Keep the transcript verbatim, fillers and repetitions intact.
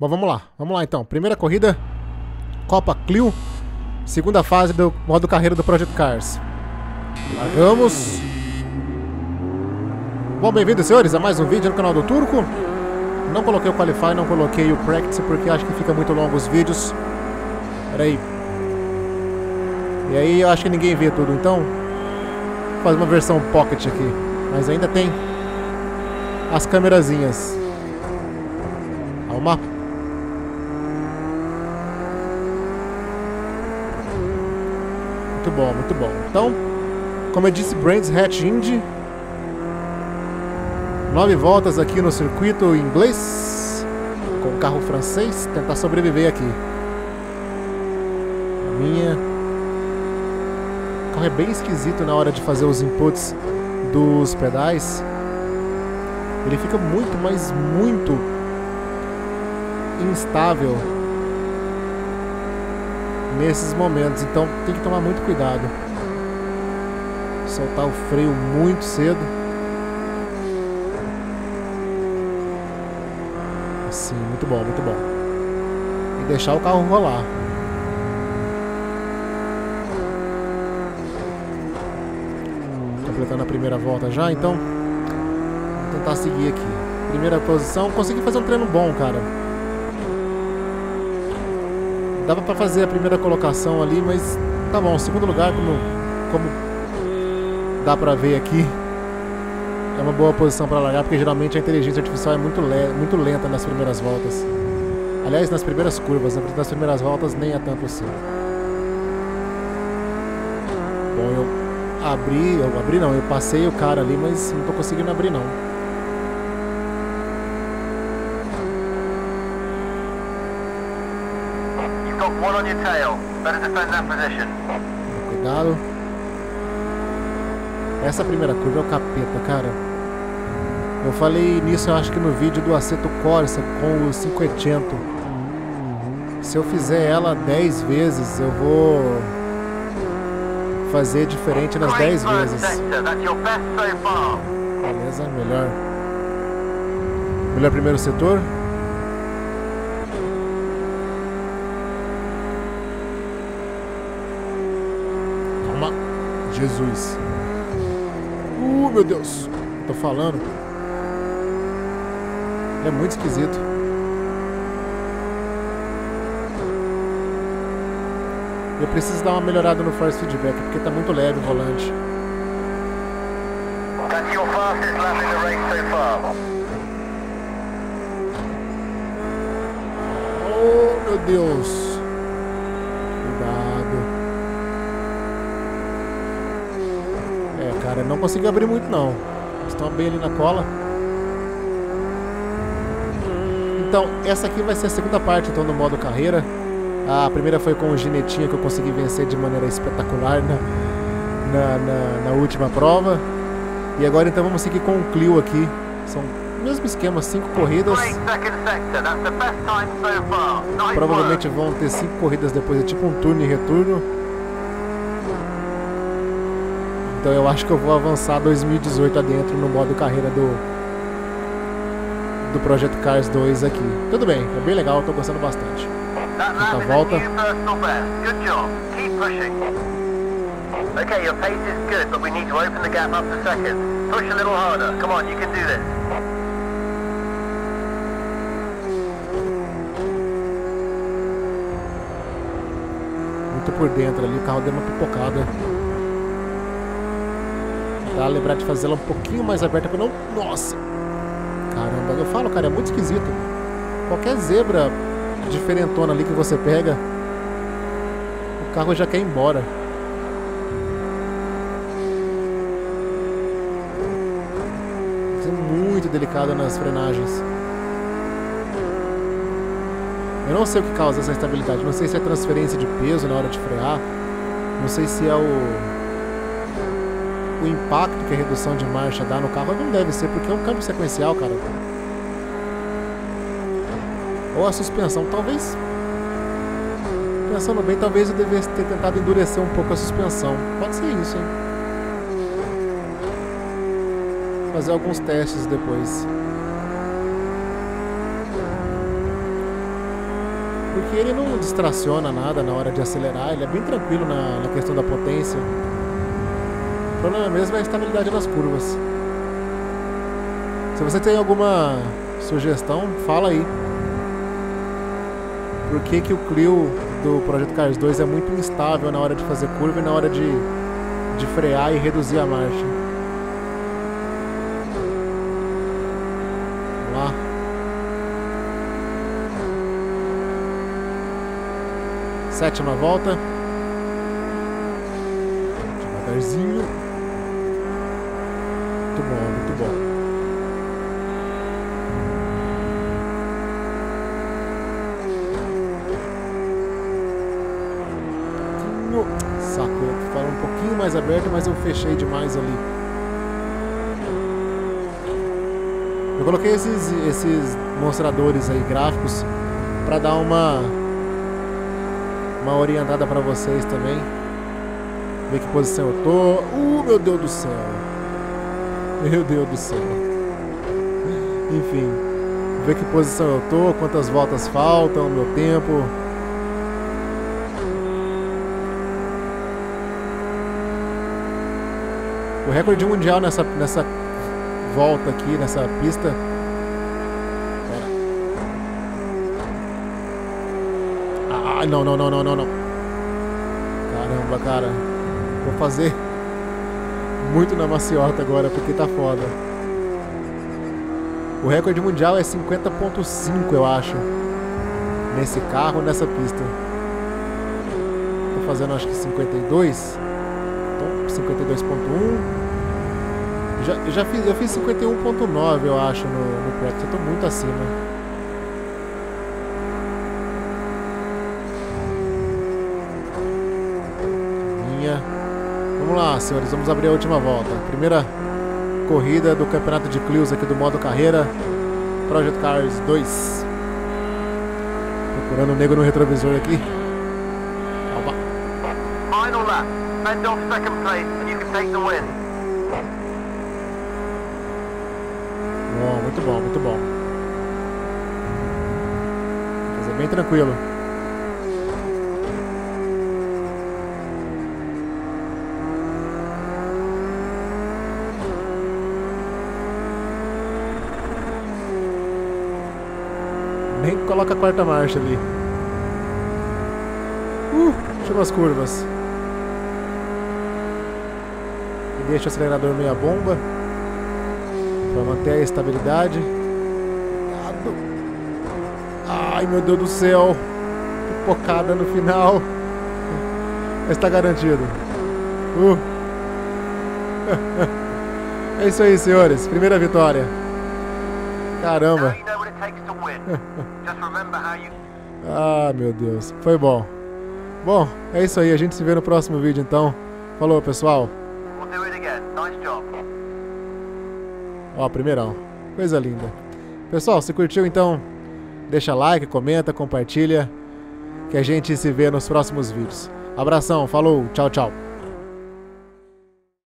Bom, vamos lá. Vamos lá, então. Primeira corrida, Copa Clio. Segunda fase do modo carreira do Project Cars. Largamos. Bom, bem-vindos, senhores, a mais um vídeo no canal do Turco. Não coloquei o Qualify, não coloquei o Practice, porque acho que fica muito longo os vídeos. Pera aí. E aí eu acho que ninguém vê tudo, então... Vou fazer uma versão Pocket aqui. Mas ainda tem as câmerazinhas. Calma. Muito bom, muito bom. Então, como eu disse, Brands Hatch Indy. Nove voltas aqui no circuito inglês. Com o carro francês. Tentar sobreviver aqui. A minha. O carro é bem esquisito na hora de fazer os inputs dos pedais. Ele fica muito, mas muito instável nesses momentos. Então tem que tomar muito cuidado. Soltar o freio muito cedo. Sim, muito bom, muito bom. E deixar o carro rolar. Completando a primeira volta já, então vou tentar seguir aqui. Primeira posição, consegui fazer um treino bom, cara. Dava pra fazer a primeira colocação ali, mas tá bom. Segundo lugar, como, como dá pra ver aqui, é uma boa posição para largar, porque geralmente a inteligência artificial é muito, le muito lenta nas primeiras voltas. Aliás, nas primeiras curvas, né? Nas primeiras voltas nem é tanto assim. Bom, eu abri, eu abri não, eu passei o cara ali, mas não tô conseguindo abrir não. Cuidado. Essa primeira curva é o capeta, cara. Eu falei nisso, eu acho que no vídeo do Assetto Corsa com o cinquecento. Se eu fizer ela dez vezes, eu vou fazer diferente nas dez vezes. Beleza, melhor. Melhor primeiro setor. Calma. Jesus. Uh, meu Deus. Tô falando. Ele é muito esquisito. Eu preciso dar uma melhorada no force feedback, porque tá muito leve o volante. Oh, meu Deus. Cuidado. É, cara, não consegui abrir muito não. Estão bem ali na cola. Então, essa aqui vai ser a segunda parte, então, do modo carreira. A primeira foi com o Ginetinha, que eu consegui vencer de maneira espetacular na, na, na, na última prova. E agora, então, vamos seguir com o Clio aqui. São o mesmo esquema, cinco corridas. Provavelmente vão ter cinco corridas depois, é tipo um turno e retorno. Então, eu acho que eu vou avançar dois mil e dezoito adentro no modo carreira do... do Project Cars dois aqui. Tudo bem, é bem legal, tô gostando bastante. Quinta volta. Muito por dentro ali, o carro deu uma pipocada. Dá a lembrar de fazer ela um pouquinho mais aberta para não... Nossa! Caramba, eu falo, cara, é muito esquisito. Qualquer zebra diferentona ali que você pega, o carro já quer ir embora. Tem que ser muito delicado nas frenagens. Eu não sei o que causa essa instabilidade. Não sei se é transferência de peso na hora de frear. Não sei se é o... o impacto que a redução de marcha dá no carro. Não deve ser, porque é um câmbio sequencial, cara. Ou a suspensão, talvez. Pensando bem, talvez eu devesse ter tentado endurecer um pouco a suspensão. Pode ser isso, hein? Fazer alguns testes depois. porque ele não distraciona nada na hora de acelerar, ele é bem tranquilo na, na questão da potência. O problema mesmo é a estabilidade das curvas. Se você tem alguma sugestão, fala aí. Por que que o Clio do Project Cars dois é muito instável na hora de fazer curva e na hora de, de frear e reduzir a marcha? Vamos lá. Sétima volta. Devagarzinho. Muito bom, muito bom. Saco, eu falo um pouquinho mais aberto, mas eu fechei demais ali. Eu coloquei esses, esses mostradores aí, gráficos, para dar uma uma orientada para vocês também. Ver que posição eu tô. Uh, meu Deus do céu. Meu Deus do céu. Enfim, ver que posição eu tô, quantas voltas faltam, meu tempo. O recorde mundial nessa, nessa volta aqui, nessa pista. É. Ah, não, não, não, não, não, não. Caramba, cara. Vou fazer muito na maciota agora, porque tá foda. O recorde mundial é cinquenta ponto cinco, eu acho. Nesse carro, nessa pista. Tô fazendo, acho que cinquenta e dois. cinquenta e dois ponto um. Já, já fiz, eu fiz cinquenta e um ponto nove, eu acho, no, no practice. Eu tô muito acima. Minha. Vamos lá, senhores. Vamos abrir a última volta. Primeira corrida do campeonato de Clios aqui do modo carreira. Project Cars dois. Procurando o nego no retrovisor aqui. Calma. Final lap. Bend off second place and you can take the win. Bom, muito bom, muito bom. Vou fazer bem tranquilo. Nem coloca a quarta marcha ali. Uh, chegou as curvas. Deixa o acelerador meia bomba para manter a estabilidade. Ai, meu Deus do céu, pipocada no final, mas está garantido. uh. É isso aí, senhores, primeira vitória. Caramba. Ah, meu Deus, foi bom. Bom, é isso aí, a gente se vê no próximo vídeo então. Falou, pessoal. Ó, primeirão, coisa linda. Pessoal, se curtiu então, deixa like, comenta, compartilha, que a gente se vê nos próximos vídeos. Abração, falou, tchau, tchau.